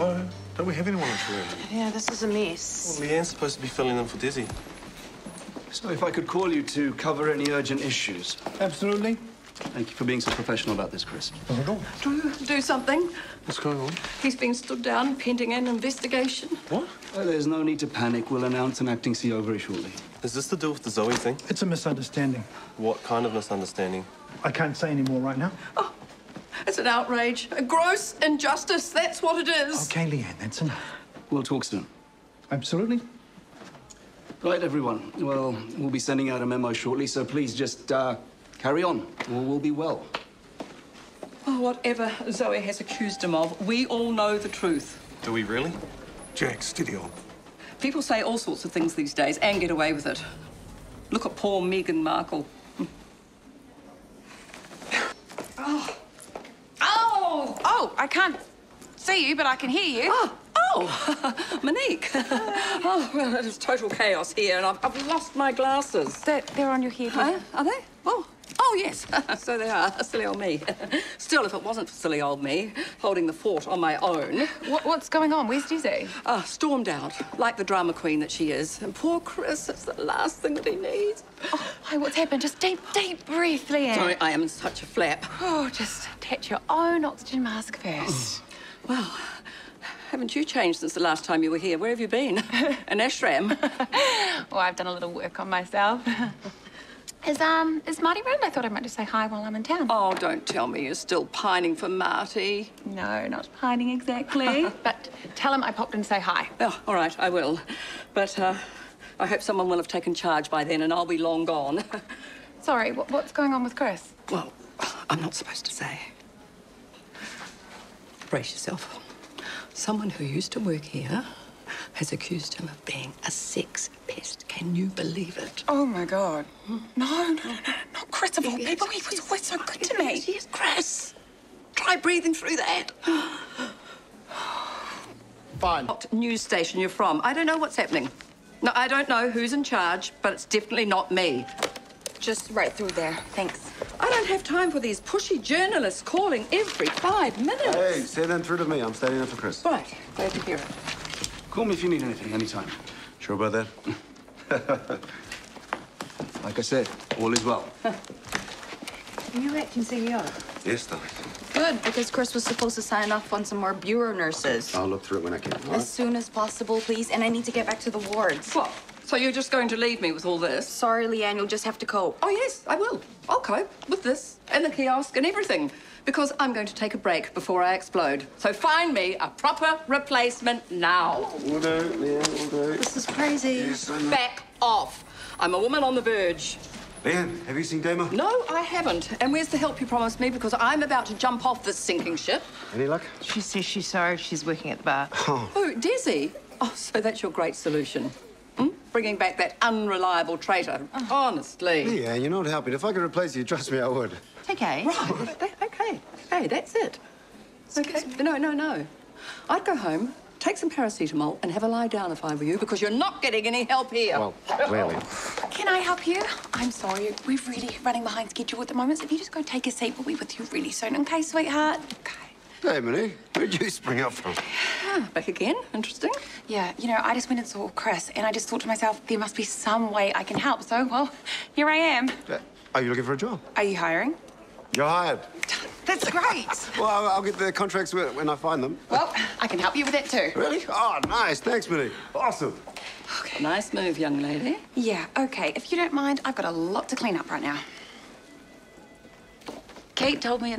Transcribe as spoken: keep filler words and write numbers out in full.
Hello? Don't we have anyone in Toronto? Yeah, this is a mess. Well, Leanne's supposed to be filling in for Desi. So if I could call you to cover any urgent issues. Absolutely. Thank you for being so professional about this, Chris. Not at all. Do, do something. What's going on? He's been stood down pending an investigation. What? Oh, there's no need to panic. We'll announce an acting C E O very shortly. Is this to do with the Zoe thing? It's a misunderstanding. What kind of misunderstanding? I can't say any more right now. Oh, it's an outrage. A gross injustice. That's what it is. Okay, Leanne, that's enough. We'll talk soon. Absolutely. Right, everyone. Well, we'll be sending out a memo shortly, so please just, uh... carry on, or we'll be well. Oh, whatever Zoe has accused him of, we all know the truth. Do we really? Jack, steady on. People say all sorts of things these days and get away with it. Look at poor Meghan Markle. Oh. Oh! Oh, I can't see you, but I can hear you. Oh, oh. Monique. Oh, well, it is total chaos here, and I've, I've lost my glasses. They're, they're on your head, huh? Are they? Oh. Oh, yes, so they are. Silly old me. Still, if it wasn't for silly old me, holding the fort on my own... What, what's going on? Where's Desi? Uh, stormed out, like the drama queen that she is. And poor Chris, it's the last thing that he needs. Oh, why, what's happened? Just deep, deep breath, Leanne. Sorry, I am in such a flap. Oh, just attach your own oxygen mask first. Well, haven't you changed since the last time you were here? Where have you been? An ashram? Well, I've done a little work on myself. Is, um, is Marty around? I thought I might just say hi while I'm in town. Oh, don't tell me you're still pining for Marty. No, not pining exactly. But tell him I popped in to say hi. Oh, all right, I will. But, uh, I hope someone will have taken charge by then and I'll be long gone. Sorry, what, what's going on with Chris? Well, I'm not supposed to say. Brace yourself. Someone who used to work here has accused him of being a sex pest. Can you believe it? Oh, my God. No, no, no, no. Not Chris, of all people. He was always so good to me. Yes, Chris. Try breathing through that. Fine. What news station you're from? I don't know what's happening. No, I don't know who's in charge, but it's definitely not me. Just right through there. Thanks. I don't have time for these pushy journalists calling every five minutes. Hey, send them through to me. I'm standing up for Chris. Right. Glad to hear it. Call me if you need anything, anytime. Sure about that? Like I said, all is well. Huh. Are you acting C E O? Yes, darling. Good, because Chris was supposed to sign off on some more bureau nurses. I'll look through it when I can. All right? As soon as possible, please. And I need to get back to the wards. What? So you're just going to leave me with all this? Sorry, Leanne, you'll just have to cope. Oh, yes, I will. I'll cope with this and the kiosk and everything. Because I'm going to take a break before I explode. So find me a proper replacement now. Will do, Leanne, will do. This is crazy. Yes, back off. I'm a woman on the verge. Leanne, have you seen Damo? No, I haven't. And where's the help you promised me? Because I'm about to jump off this sinking ship. Any luck? She says she's sorry she's working at the bar. Oh, oh Desi. Oh, so that's your great solution. Hmm? Bringing back that unreliable traitor. Oh. Honestly. Yeah, you're not helping. If I could replace you, trust me, I would. It's okay. Right. Okay. Hey, that's it. Okay. No, no, no. I'd go home, take some paracetamol, and have a lie down if I were you, because you're not getting any help here. Well, clearly. Can I help you? I'm sorry. We're really running behind schedule at the moment, so if you just go take a seat, we'll be with you really soon. Okay, sweetheart? Okay. Hey, Minnie, where'd you spring up from? Ah, back again? Interesting. Yeah, you know, I just went and saw Chris, and I just thought to myself, there must be some way I can help. So, well, here I am. Uh, are you looking for a job? Are you hiring? You're hired. That's great. Well, I'll, I'll get the contracts when I find them. Well, I can help you with that too. Really? Oh, nice. Thanks, Minnie. Awesome. Okay. Nice move, young lady. Yeah, okay. If you don't mind, I've got a lot to clean up right now. Kate told me at the